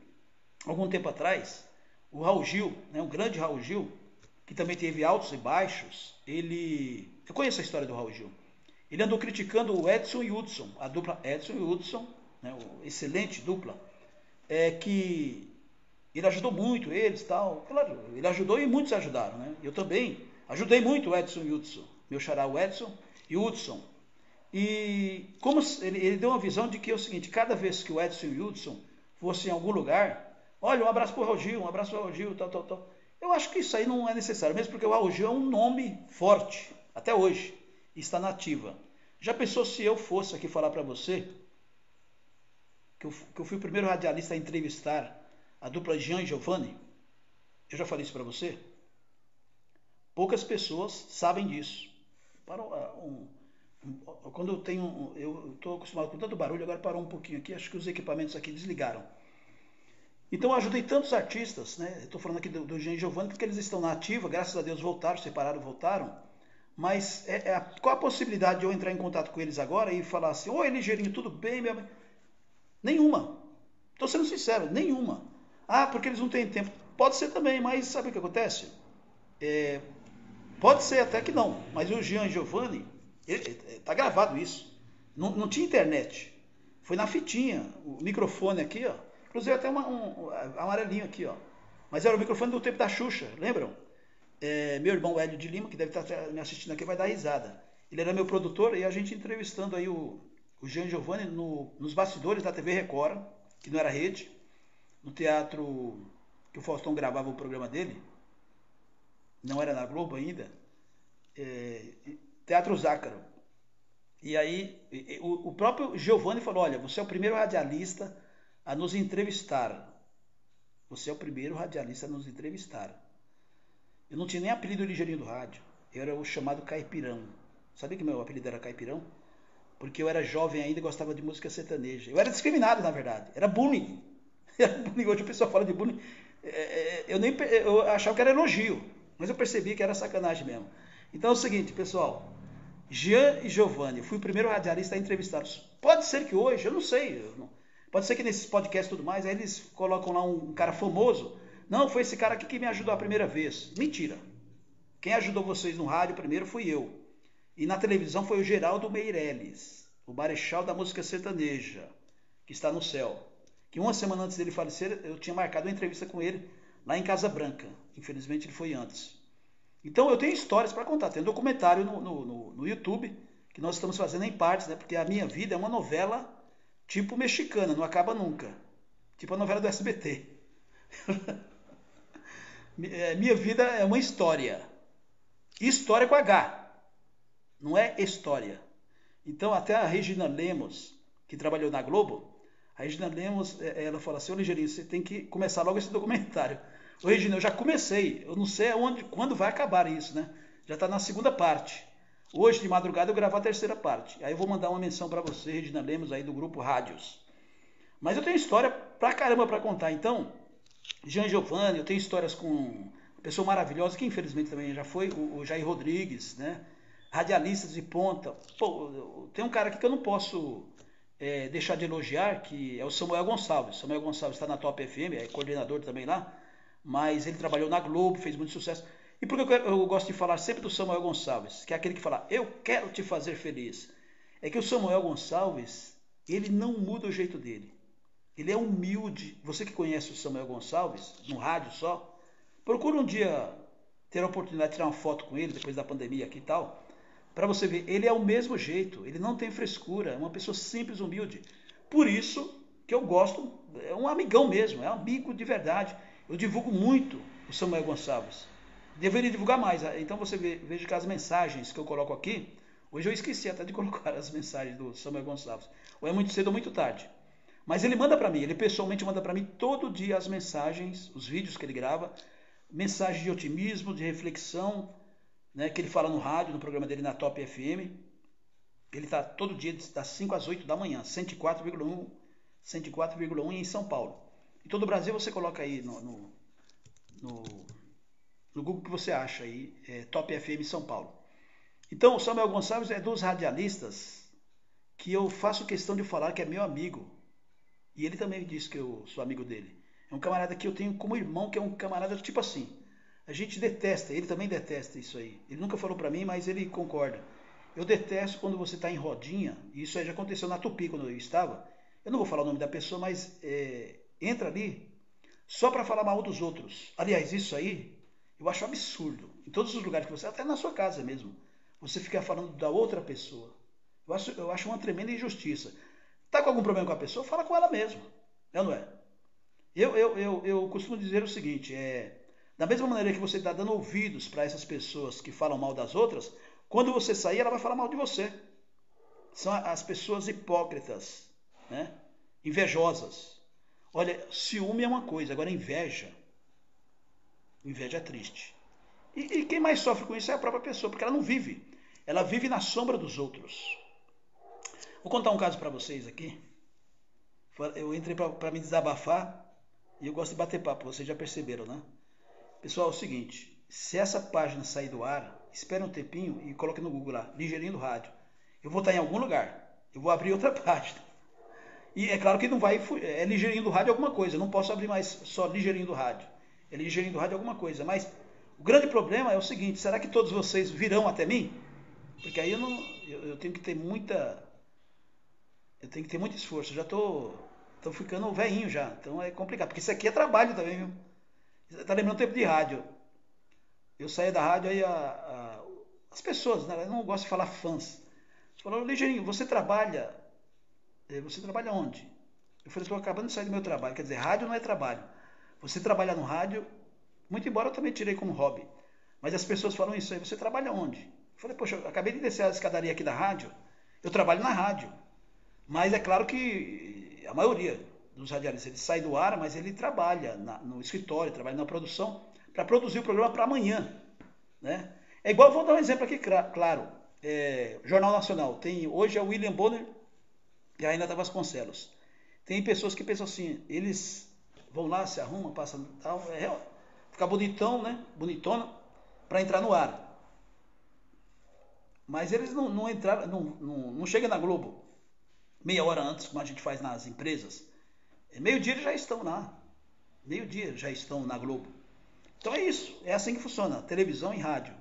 algum tempo atrás, o Raul Gil, né, o grande Raul Gil, que também teve altos e baixos, ele... Eu conheço a história do Raul Gil. Ele andou criticando o Edson e Hudson, a dupla Edson e Hudson, né, excelente dupla, que ele ajudou muito eles e tal. Claro, ele ajudou e muitos ajudaram, né? Eu também ajudei muito o Edson e Hudson, meu xará, o Edson e Hudson. E como ele deu uma visão de que é o seguinte, cada vez que o Edson e Hudson fossem em algum lugar, olha, um abraço para o Raul Gil, um abraço para o Raul Gil, tal, tal, tal. Eu acho que isso aí não é necessário, mesmo porque o Raul Gil é um nome forte, até hoje, está na ativa. Já pensou se eu fosse aqui falar para você que eu fui o primeiro radialista a entrevistar a dupla Jean e Giovanni? Eu já falei isso para você? Poucas pessoas sabem disso. Quando eu tenho... Eu estou acostumado com tanto barulho, agora parou um pouquinho aqui, acho que os equipamentos aqui desligaram. Então eu ajudei tantos artistas, né? Estou falando aqui do Jean e Giovanni porque eles estão na ativa, graças a Deus voltaram, separaram, voltaram. Mas qual a possibilidade de eu entrar em contato com eles agora e falar assim, oi, Ligeirinho, tudo bem? Nenhuma. Estou sendo sincero, nenhuma. Ah, porque eles não têm tempo. Pode ser também, mas sabe o que acontece? Pode ser até que não, mas o Jean Giovanni, está gravado isso. Não, não tinha internet. Foi na fitinha, o microfone aqui, ó. Inclusive até um amarelinho aqui, ó. Mas era o microfone do tempo da Xuxa, lembram? Meu irmão Hélio de Lima, que deve estar me assistindo aqui, vai dar risada. Ele era meu produtor e a gente entrevistando aí o Jean Giovanni nos bastidores da TV Record, que não era rede, no teatro que o Faustão gravava o programa dele, não era na Globo ainda, Teatro Zácaro. E aí o próprio Giovanni falou, olha, você é o primeiro radialista a nos entrevistar. Você é o primeiro radialista a nos entrevistar. Eu não tinha nem apelido Ligeirinho do Rádio. Eu era o chamado Caipirão. Sabia que meu apelido era Caipirão? Porque eu era jovem ainda e gostava de música sertaneja. Eu era discriminado, na verdade. Era bullying. Hoje o pessoal fala de bullying. Eu achava que era elogio. Mas eu percebi que era sacanagem mesmo. Então é o seguinte, pessoal. Jean e Giovanni. Fui o primeiro radialista a entrevistá-los. Pode ser que hoje, eu não sei. Pode ser que nesses podcasts e tudo mais, aí eles colocam lá um cara famoso... Não, foi esse cara aqui que me ajudou a primeira vez. Mentira. Quem ajudou vocês no rádio primeiro fui eu. E na televisão foi o Geraldo Meirelles, o marechal da música sertaneja, que está no céu. Que uma semana antes dele falecer, eu tinha marcado uma entrevista com ele lá em Casa Branca. Infelizmente ele foi antes. Então eu tenho histórias para contar. Tem um documentário no YouTube, que nós estamos fazendo em partes, né? Porque a minha vida é uma novela tipo mexicana, não acaba nunca. Tipo a novela do SBT. Minha vida é uma história. História com H. Não é história. Então até a Regina Lemos, que trabalhou na Globo, a Regina Lemos, ela fala assim, ô Ligeirinho, você tem que começar logo esse documentário. Ô Regina, eu já comecei. Eu não sei quando vai acabar isso, né? Já está na segunda parte. Hoje de madrugada eu gravo a terceira parte. Aí eu vou mandar uma menção para você, Regina Lemos, aí do grupo Rádios. Mas eu tenho história pra caramba pra contar. Então Jean Giovanni, eu tenho histórias com uma pessoa maravilhosa, que infelizmente também já foi, o Jair Rodrigues, né? Radialistas de ponta. Pô, tem um cara aqui que eu não posso deixar de elogiar, que é o Samuel Gonçalves. Samuel Gonçalves está na Top FM, é coordenador também lá, mas ele trabalhou na Globo, fez muito sucesso. E por que eu gosto de falar sempre do Samuel Gonçalves, que é aquele que fala, eu quero te fazer feliz? É que o Samuel Gonçalves, ele não muda o jeito dele. Ele é humilde. Você que conhece o Samuel Gonçalves, no rádio só, procura um dia ter a oportunidade de tirar uma foto com ele, depois da pandemia aqui e tal, para você ver. Ele é o mesmo jeito, ele não tem frescura, é uma pessoa simples, humilde. Por isso que eu gosto, é um amigão mesmo, é um amigo de verdade. Eu divulgo muito o Samuel Gonçalves. Deveria divulgar mais. Então você veja que as mensagens que eu coloco aqui, hoje eu esqueci até de colocar as mensagens do Samuel Gonçalves. Ou é muito cedo ou muito tarde. Mas ele manda para mim, ele pessoalmente manda para mim todo dia as mensagens, os vídeos que ele grava, mensagens de otimismo, de reflexão, né, que ele fala no rádio, no programa dele na Top FM. Ele está todo dia das 5 às 8 da manhã, 104,1 em São Paulo. Em todo o Brasil você coloca aí no Google que você acha aí, Top FM São Paulo. Então o Samuel Gonçalves é dos radialistas que eu faço questão de falar que é meu amigo. E ele também disse que eu sou amigo dele. É um camarada que eu tenho como irmão, que é um camarada tipo assim. A gente detesta, ele também detesta isso aí. Ele nunca falou pra mim, mas ele concorda. Eu detesto quando você tá em rodinha, e isso aí já aconteceu na Tupi quando eu estava. Eu não vou falar o nome da pessoa, mas entra ali só pra falar mal dos outros. Aliás, isso aí eu acho absurdo. Em todos os lugares que você, até na sua casa mesmo, você fica falando da outra pessoa. Eu acho uma tremenda injustiça. Tá com algum problema com a pessoa? Fala com ela mesmo. É ou não é? Eu costumo dizer o seguinte, da mesma maneira que você está dando ouvidos para essas pessoas que falam mal das outras, quando você sair, ela vai falar mal de você. São as pessoas hipócritas, né? Invejosas. Olha, ciúme é uma coisa, agora inveja. Inveja é triste. E quem mais sofre com isso é a própria pessoa, porque ela não vive. Ela vive na sombra dos outros. Vou contar um caso para vocês aqui. Eu entrei para me desabafar e eu gosto de bater papo, vocês já perceberam, né? Pessoal, é o seguinte, se essa página sair do ar, espera um tempinho e coloque no Google lá, Ligeirinho do Rádio. Eu vou estar em algum lugar, eu vou abrir outra página. E é claro que não vai, é Ligeirinho do Rádio alguma coisa, eu não posso abrir mais só Ligeirinho do Rádio. É Ligeirinho do Rádio alguma coisa, mas o grande problema é o seguinte, será que todos vocês virão até mim? Porque aí eu tenho que ter muita... Eu tenho que ter muito esforço, eu já tô ficando velhinho já, então é complicado, porque isso aqui é trabalho também, viu? Tá lembrando o tempo de rádio. Eu saía da rádio, aí as pessoas, né, elas não gostam de falar fãs. Falaram, Ligeirinho, você trabalha onde? Eu falei, estou acabando de sair do meu trabalho, quer dizer, rádio não é trabalho. Você trabalha no rádio, muito embora eu também tirei como hobby, mas as pessoas falam isso aí, você trabalha onde? Eu falei, poxa, eu acabei de descer a escadaria aqui da rádio, eu trabalho na rádio. Mas é claro que a maioria dos radialistas, ele sai do ar, mas ele trabalha no escritório, trabalha na produção, para produzir o programa para amanhã. Né? É igual, vou dar um exemplo aqui, claro, Jornal Nacional, hoje é o William Bonner e a Renata Vasconcelos. Tem pessoas que pensam assim, eles vão lá, se arrumam, passam tal, fica bonitão, né? Bonitona, para entrar no ar. Mas eles não entraram, não chegam na Globo. Meia hora antes, como a gente faz nas empresas, meio-dia eles já estão lá. Meio-dia já estão na Globo. Então é isso, é assim que funciona, televisão e rádio.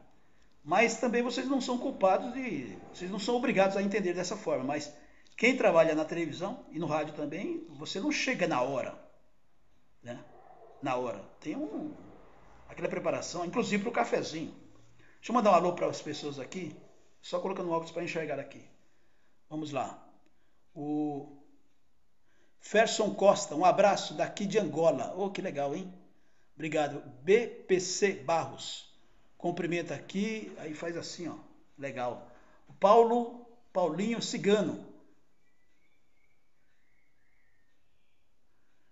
Mas também vocês não são culpados e vocês não são obrigados a entender dessa forma. Mas quem trabalha na televisão e no rádio também, você não chega na hora. Né? Na hora. Tem aquela preparação, inclusive para o cafezinho. Deixa eu mandar um alô para as pessoas aqui, só colocando óculos para enxergar aqui. Vamos lá. O Ferson Costa, um abraço daqui de Angola. Oh, que legal, hein? Obrigado. BPC Barros, cumprimenta aqui, aí faz assim, ó. Legal. O Paulinho Cigano.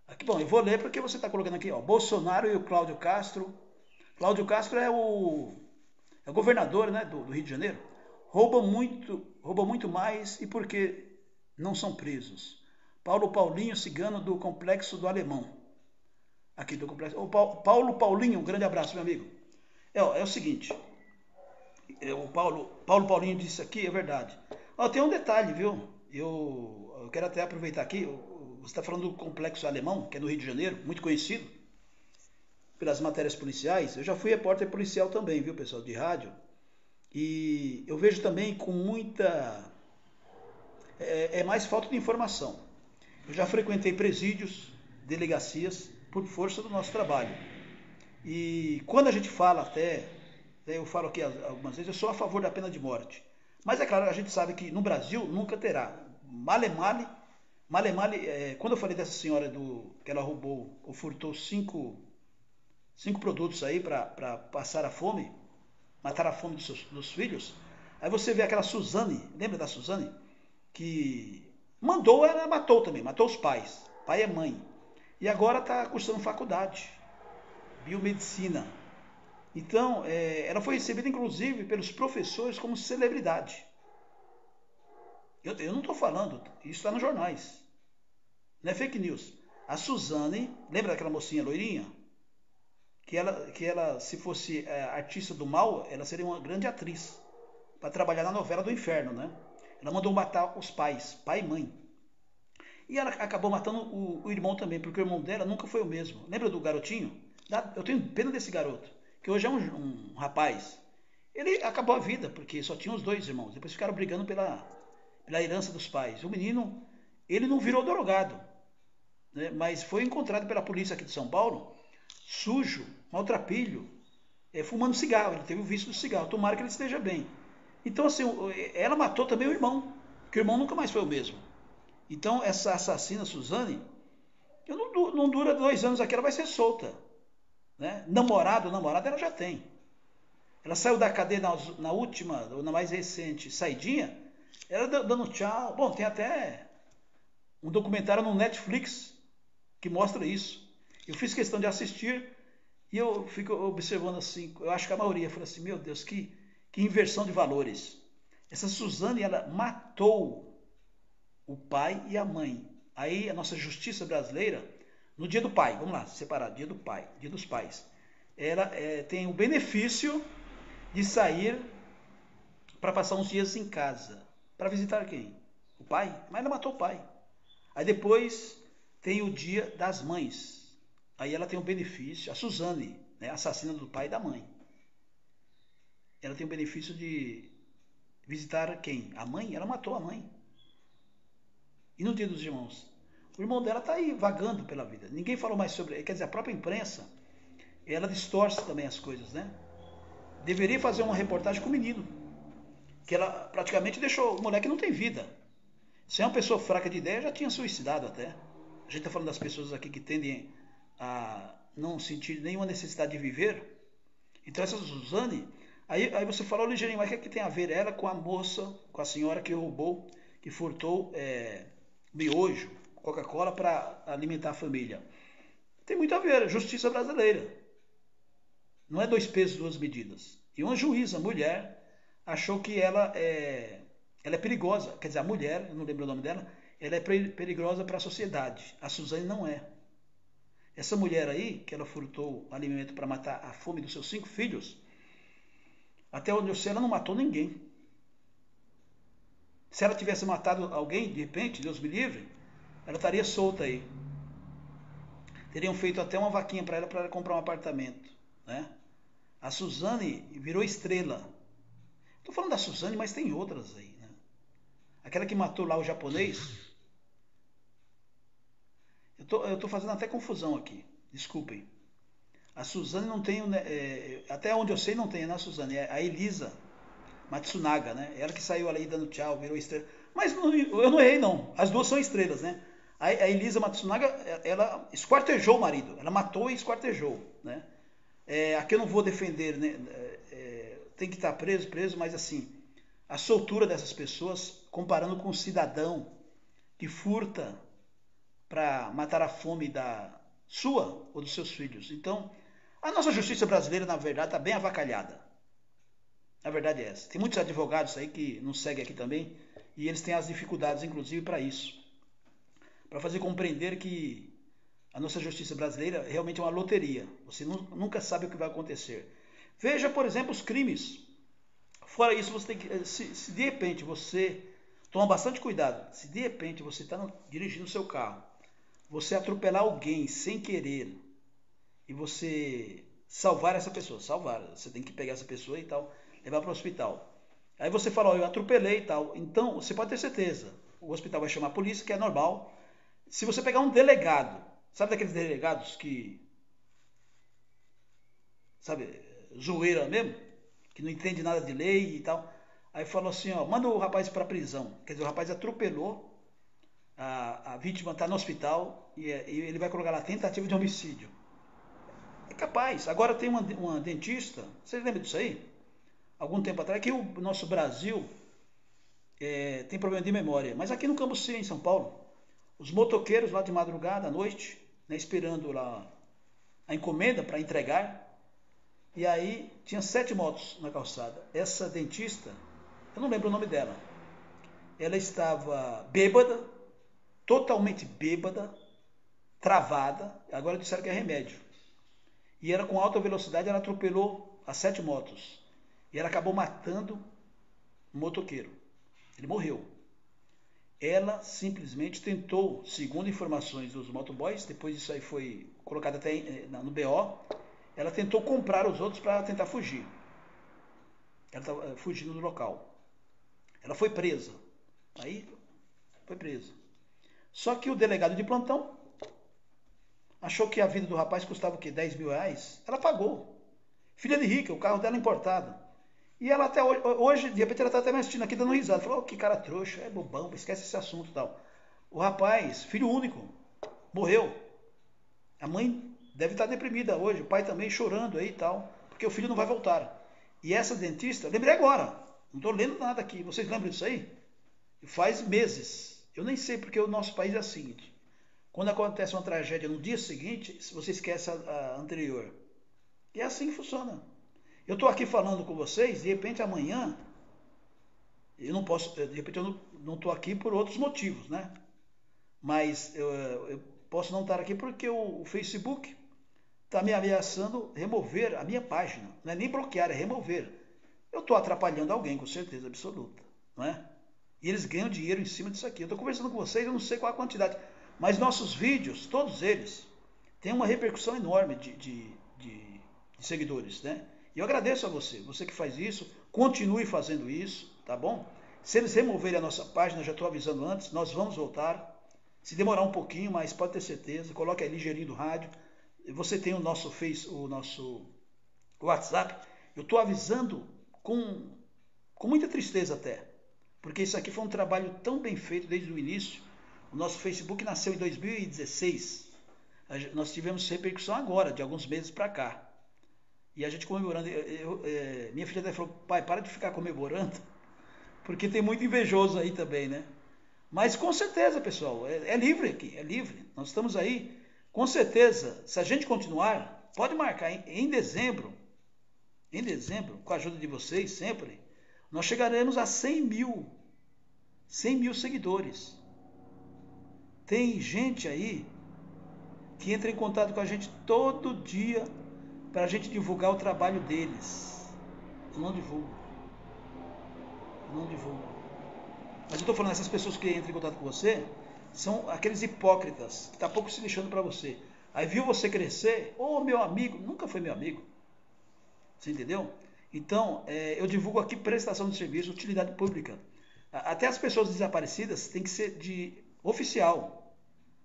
Aqui, bom, eu vou ler porque você está colocando aqui, ó. Bolsonaro e o Cláudio Castro. Cláudio Castro é o governador, né, do Rio de Janeiro. Rouba muito mais e por quê? Não são presos. Paulinho Cigano do Complexo do Alemão. Aqui do Complexo. Oh, Paulinho, um grande abraço, meu amigo. É o seguinte. O Paulinho disse aqui, é verdade. Oh, tem um detalhe, viu? Eu quero até aproveitar aqui. Você está falando do Complexo Alemão, que é no Rio de Janeiro, muito conhecido pelas matérias policiais. Eu já fui repórter policial também, viu, pessoal, de rádio. E eu vejo também com muita... É mais falta de informação. Eu já frequentei presídios, delegacias, por força do nosso trabalho. E quando a gente fala até, eu falo aqui algumas vezes, eu sou a favor da pena de morte. Mas é claro, a gente sabe que no Brasil nunca terá. Male, Male, quando eu falei dessa senhora que ela roubou ou furtou cinco produtos aí para passar a fome, matar a fome dos filhos, aí você vê aquela Suzane, lembra da Suzane? Que mandou, ela matou também, matou os pais, pai e mãe. E agora está cursando faculdade, biomedicina. Então, ela foi recebida, inclusive, pelos professores como celebridade. Eu não estou falando, isso está nos jornais. Não é fake news. A Suzane, lembra daquela mocinha loirinha? Que ela se fosse artista do mal, ela seria uma grande atriz. Para trabalhar na novela do inferno, né? Ela mandou matar os pais, pai e mãe. E ela acabou matando o irmão também, porque o irmão dela nunca foi o mesmo. Lembra do garotinho? Eu tenho pena desse garoto, que hoje é um rapaz. Ele acabou a vida, porque só tinha os dois irmãos. Depois ficaram brigando pela herança dos pais. O menino, ele não virou drogado, né? Mas foi encontrado pela polícia aqui de São Paulo, sujo, maltrapilho, fumando cigarro. Ele teve o vício do cigarro. Tomara que ele esteja bem. Então, assim, ela matou também o irmão, que o irmão nunca mais foi o mesmo. Então, essa assassina Suzane, não dura 2 anos aqui, ela vai ser solta, né? Namorada ela já tem. Ela saiu da cadeia na última, ou na mais recente saidinha, ela dando tchau. Bom, tem até um documentário no Netflix que mostra isso. Eu fiz questão de assistir e eu fico observando assim, eu acho que a maioria falou assim, meu Deus, que inversão de valores. Essa Suzane, ela matou o pai e a mãe. Aí a nossa justiça brasileira, no dia do pai, vamos lá, separar, dia do pai, dia dos pais, ela tem o benefício de sair para passar uns dias em casa. Para visitar quem? O pai? Mas ela matou o pai. Aí depois tem o dia das mães. Aí ela tem o benefício, a Suzane, né, assassina do pai e da mãe. Ela tem o benefício de visitar quem? A mãe? Ela matou a mãe. E no dia dos irmãos? O irmão dela está aí, vagando pela vida. Ninguém falou mais sobre... Quer dizer, a própria imprensa, ela distorce também as coisas, né? Deveria fazer uma reportagem com o menino. Que ela praticamente deixou... O moleque não tem vida. Se é uma pessoa fraca de ideia, já tinha suicidado até. A gente está falando das pessoas aqui que tendem a não sentir nenhuma necessidade de viver. Então essa Suzane... Aí você falou, ligeirinho, mas o que, é que tem a ver ela com a moça, com a senhora que roubou, que furtou miojo, Coca-Cola para alimentar a família? Tem muito a ver, justiça brasileira. Não é 2 pesos, 2 medidas. E uma juíza, mulher, achou que ela é perigosa. Quer dizer, a mulher, eu não lembro o nome dela, ela é perigosa para a sociedade. A Suzane não é. Essa mulher aí, que ela furtou alimento para matar a fome dos seus 5 filhos... Até onde eu sei, ela não matou ninguém. Se ela tivesse matado alguém, de repente, Deus me livre, ela estaria solta aí. Teriam feito até uma vaquinha para ela comprar um apartamento, né? A Suzane virou estrela. Estou falando da Suzane, mas tem outras aí, né? Aquela que matou lá o japonês. Eu tô fazendo até confusão aqui, desculpem. A Suzane não tem, até onde eu sei não tem, né, Suzane? É a Elisa Matsunaga, né? Ela que saiu ali dando tchau, virou estrela. Mas não, eu não errei, não. As duas são estrelas, né? A Elisa Matsunaga, ela esquartejou o marido. Ela matou e esquartejou, né? Aqui eu não vou defender, né? Tem que estar preso, mas assim, a soltura dessas pessoas, comparando com um cidadão que furta para matar a fome da sua ou dos seus filhos. Então, a nossa justiça brasileira, na verdade, está bem avacalhada. A verdade é essa. Tem muitos advogados aí que nos seguem aqui também e eles têm as dificuldades, inclusive, para isso. Para fazer compreender que a nossa justiça brasileira realmente é uma loteria. Você nunca sabe o que vai acontecer. Veja, por exemplo, os crimes. Fora isso, você tem que, se de repente você... Toma bastante cuidado. Se de repente você está dirigindo o seu carro, você atropelar alguém sem querer... E você salvar essa pessoa, você tem que pegar essa pessoa e tal, levar para o hospital. Aí você fala, ó, eu atropelei e tal. Então, você pode ter certeza, o hospital vai chamar a polícia, que é normal. Se você pegar um delegado, sabe daqueles delegados que... Sabe, zoeira mesmo, que não entende nada de lei e tal. Aí falou assim, ó, manda o rapaz para a prisão. Quer dizer, o rapaz atropelou a vítima está no hospital e ele vai colocar lá tentativa de homicídio. É capaz. Agora tem uma dentista, vocês lembram disso aí? Algum tempo atrás, que o nosso Brasil tem problema de memória, mas aqui no Cambuci, em São Paulo, os motoqueiros lá de madrugada, à noite, né, esperando lá a encomenda para entregar, e aí tinha 7 motos na calçada. Essa dentista, eu não lembro o nome dela, ela estava bêbada, totalmente bêbada, travada, agora disseram que é remédio, e ela com alta velocidade, ela atropelou as 7 motos, e ela acabou matando o motoqueiro, ele morreu. Ela simplesmente tentou, segundo informações dos motoboys, depois isso aí foi colocado até no BO, ela tentou comprar os outros para tentar fugir. Ela estava fugindo do local. Ela foi presa. Aí foi presa. Só que o delegado de plantão achou que a vida do rapaz custava o quê? 10 mil reais? Ela pagou. Filha de rica, o carro dela importado. E ela até hoje, de repente, ela está até me assistindo aqui dando risada. Falou, oh, que cara trouxa, é bobão, esquece esse assunto e tal. O rapaz, filho único, morreu. A mãe deve estar deprimida hoje, o pai também chorando aí e tal, porque o filho não vai voltar. E essa dentista, lembrei agora, não estou lendo nada aqui, vocês lembram disso aí? Faz meses. Eu nem sei porque o nosso país é o seguinte, quando acontece uma tragédia no dia seguinte, você esquece a anterior. E é assim que funciona. Eu estou aqui falando com vocês, de repente amanhã, eu não posso, de repente eu não estou aqui por outros motivos, né? Mas eu posso não estar aqui porque o Facebook está me ameaçando remover a minha página. Não é nem bloquear, é remover. Eu estou atrapalhando alguém, com certeza absoluta, não é? E eles ganham dinheiro em cima disso aqui. Eu estou conversando com vocês, eu não sei qual a quantidade, mas nossos vídeos, todos eles, têm uma repercussão enorme de seguidores, né? E eu agradeço a você, você que faz isso, continue fazendo isso, tá bom? Se eles removerem a nossa página, já estou avisando antes, nós vamos voltar. Se demorar um pouquinho, mas pode ter certeza, coloque aí ligeirinho do rádio. Você tem o nosso Facebook, o nosso WhatsApp. Eu estou avisando com muita tristeza até, porque isso aqui foi um trabalho tão bem feito desde o início. O nosso Facebook nasceu em 2016. Nós tivemos repercussão agora, de alguns meses para cá. E a gente comemorando, minha filha até falou, pai, para de ficar comemorando, porque tem muito invejoso aí também, né? Mas com certeza, pessoal, é livre aqui, é livre. Nós estamos aí, com certeza, se a gente continuar, pode marcar em dezembro, com a ajuda de vocês sempre, nós chegaremos a 100 mil seguidores. Tem gente aí que entra em contato com a gente todo dia, para a gente divulgar o trabalho deles. Eu não divulgo. Mas eu estou falando, essas pessoas que entram em contato com você, são aqueles hipócritas, que está pouco se lixando para você. Aí viu você crescer, meu amigo, nunca foi meu amigo. Você entendeu? Então, eu divulgo aqui prestação de serviço, utilidade pública. Até as pessoas desaparecidas tem que ser de oficial.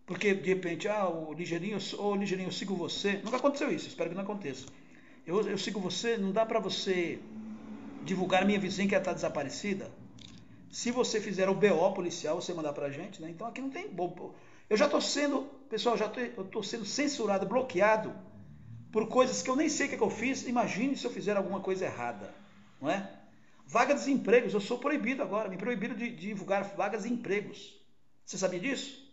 Porque, de repente, ô Ligeirinho, eu sigo você. Nunca aconteceu isso, espero que não aconteça. Eu sigo você, não dá para você divulgar minha vizinha que ela está desaparecida? Se você fizer o BO policial, você mandar para a gente, né? Então aqui não tem bobo. Eu já estou sendo, pessoal, eu estou sendo censurado, bloqueado por coisas que eu nem sei o que eu fiz. Imagine se eu fizer alguma coisa errada, não é? Vagas de empregos, eu sou proibido agora, me proibiram de divulgar vagas de empregos. Você sabia disso?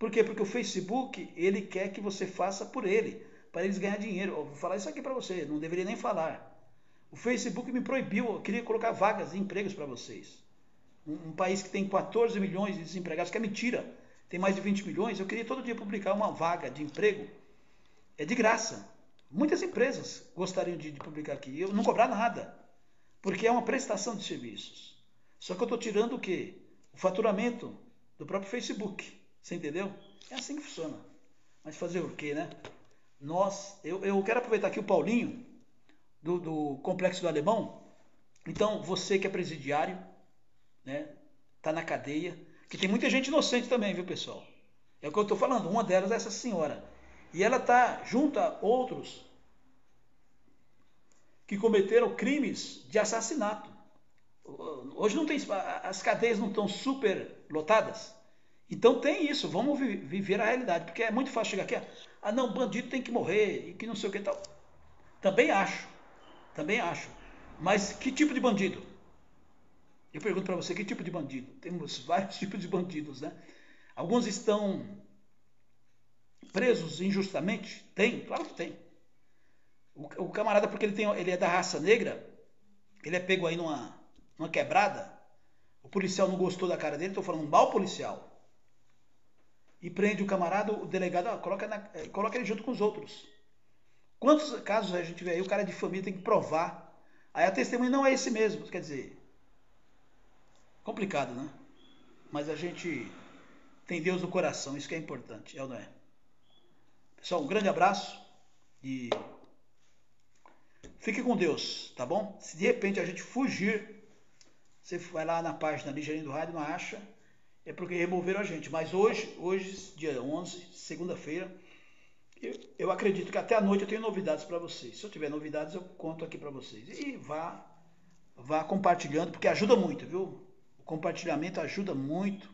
Por quê? Porque o Facebook, ele quer que você faça por ele, para eles ganharem dinheiro. Eu vou falar isso aqui para você, não deveria nem falar. O Facebook me proibiu, eu queria colocar vagas de empregos para vocês. Um país que tem 14 milhões de desempregados, que é mentira, tem mais de 20 milhões, eu queria todo dia publicar uma vaga de emprego, é de graça. Muitas empresas gostariam de publicar aqui, eu não cobrar nada, porque é uma prestação de serviços. Só que eu estou tirando o quê? O faturamento do próprio Facebook. Você entendeu? É assim que funciona. Mas fazer o quê, né? Eu quero aproveitar aqui o Paulinho, do Complexo do Alemão. Então, você que é presidiário, né, tá na cadeia, que tem muita gente inocente também, viu, pessoal? É o que eu estou falando, uma delas é essa senhora. E ela tá junto a outros que cometeram crimes de assassinato. Hoje não tem... As cadeias não estão super lotadas? Então tem isso, vamos viver a realidade, porque é muito fácil chegar aqui, ah não, bandido tem que morrer, e que não sei o que e tal. Também acho. Mas que tipo de bandido? Eu pergunto para você, que tipo de bandido? Temos vários tipos de bandidos, né? Alguns estão presos injustamente? Tem, claro que tem. O camarada, porque ele é da raça negra, ele é pego aí numa quebrada, o policial não gostou da cara dele, estou falando mal policial, e prende o camarada, o delegado coloca ele junto com os outros. Quantos casos a gente vê aí, o cara de família tem que provar, aí a testemunha não é esse mesmo, quer dizer, complicado, né? Mas a gente tem Deus no coração, isso que é importante, é ou não é? Pessoal, um grande abraço e fique com Deus, tá bom? Se de repente a gente fugir, você vai lá na página Ligeirinho do Rádio, não acha, é porque removeram a gente. Mas hoje dia 11, segunda-feira, eu acredito que até a noite eu tenho novidades para vocês. Se eu tiver novidades, eu conto aqui para vocês. E vá compartilhando, porque ajuda muito, viu? O compartilhamento ajuda muito.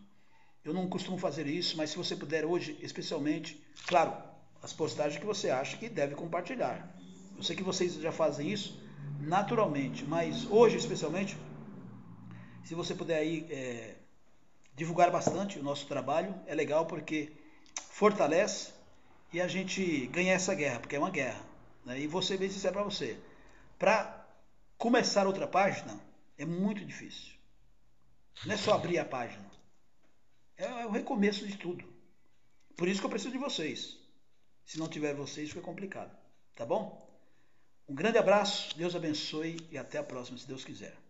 Eu não costumo fazer isso, mas se você puder hoje, especialmente, claro, as postagens que você acha que deve compartilhar. Eu sei que vocês já fazem isso naturalmente, mas hoje especialmente, se você puder aí divulgar bastante o nosso trabalho, é legal porque fortalece e a gente ganha essa guerra, porque é uma guerra, né? E você bem sincero para você, para começar outra página é muito difícil. Não é só abrir a página, é o recomeço de tudo. Por isso que eu preciso de vocês. Se não tiver vocês, fica complicado, tá bom? Um grande abraço, Deus abençoe e até a próxima, se Deus quiser.